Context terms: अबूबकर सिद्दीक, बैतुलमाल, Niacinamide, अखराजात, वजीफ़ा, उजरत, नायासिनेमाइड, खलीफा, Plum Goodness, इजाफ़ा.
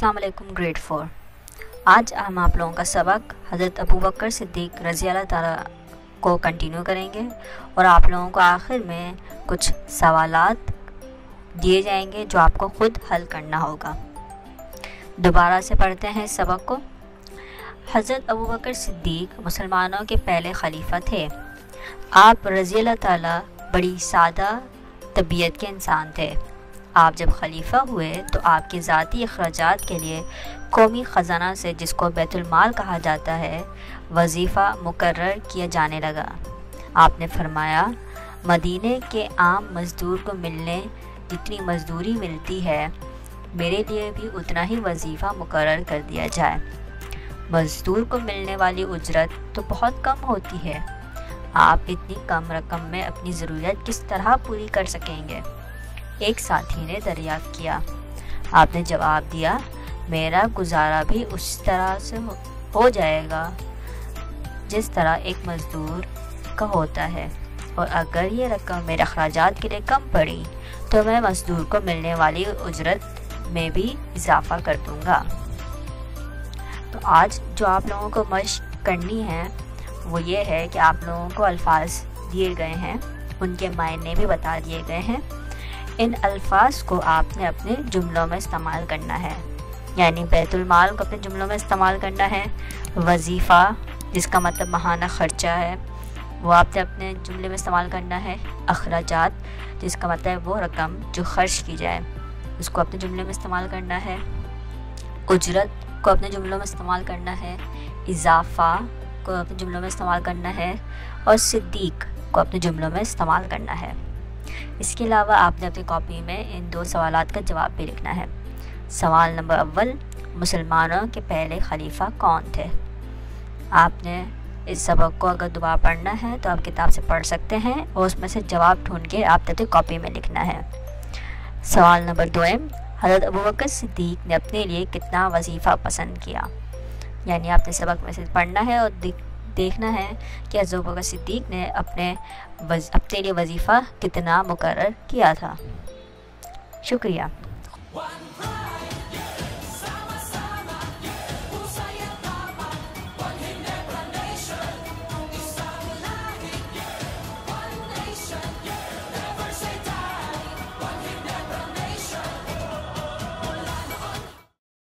अस्सलाम वालेकुम ग्रेड 4। आज हम आप लोगों का सबक हज़रत अबूबकर सिद्दीक रज़ी अल्लाह ताला को कंटिन्यू करेंगे और आप लोगों को आखिर में कुछ सवालात दिए जाएंगे जो आपको ख़ुद हल करना होगा। दोबारा से पढ़ते हैं सबक को। हज़रत अबूबकर सिद्दीक मुसलमानों के पहले खलीफा थे। आप रज़ी अल्लाह ताला बड़ी सादा तबीयत के इंसान थे। आप जब खलीफा हुए तो आपके ज़ाती अखराजात के लिए कौमी ख़जाना से, जिसको बैतुलमाल कहा जाता है, वजीफ़ा मुकर्रर किया जाने लगा। आपने फरमाया, मदीने के आम मज़दूर को मिलने जितनी मजदूरी मिलती है, मेरे लिए भी उतना ही वजीफ़ा मुकर्रर कर दिया जाए। मज़दूर को मिलने वाली उजरत तो बहुत कम होती है। आप इतनी कम रकम में अपनी ज़रूरत किस तरह पूरी कर सकेंगे? एक साथी ने दरियाफ्त किया। आपने जवाब दिया, मेरा गुजारा भी उस तरह से हो जाएगा जिस तरह एक मज़दूर का होता है, और अगर ये रकम मेरे अखराजात के लिए कम पड़ी तो मैं मज़दूर को मिलने वाली उजरत में भी इजाफ़ा कर दूँगा। तो आज जो आप लोगों को मशक करनी है वो ये है कि आप लोगों को अल्फाज दिए गए हैं, उनके मायने भी बता दिए गए हैं। इन अल्फाज को आपने अपने जुमलों में इस्तेमाल करना है, यानी बैतुलमाल को अपने जुमलों में इस्तेमाल करना है। वजीफ़ा, जिसका मतलब महाना ख़र्चा है, वो आपने अपने जुमले में इस्तेमाल करना है। अखराजात, जिसका मतलब वो रकम जो खर्च की जाए, उसको अपने जुमले में इस्तेमाल करना है। उजरत को अपने जुमलों में इस्तेमाल करना है। इजाफ़ा को अपने जुमलों में इस्तेमाल करना है और सिद्दीक को अपने जुमलों में इस्तेमाल करना है। इसके अलावा आपने अपनी कॉपी में इन दो सवालात का जवाब भी लिखना है। सवाल नंबर अव्वल, मुसलमानों के पहले खलीफा कौन थे? आपने इस सबक को अगर दोबारा पढ़ना है तो आप किताब से पढ़ सकते हैं और उसमें से जवाब ढूंढ के आपने अपनी कॉपी में लिखना है। सवाल नंबर दो, हज़रत अबूबकर सिद्दीक ने अपने लिए कितना वजीफ़ा पसंद किया? यानी आपने सबक में से पढ़ना है और देखना है कि हज़रत अबूबकर सिद्दीक ने अपने लिए वजीफ़ा कितना मुकर्रर किया था। शुक्रिया।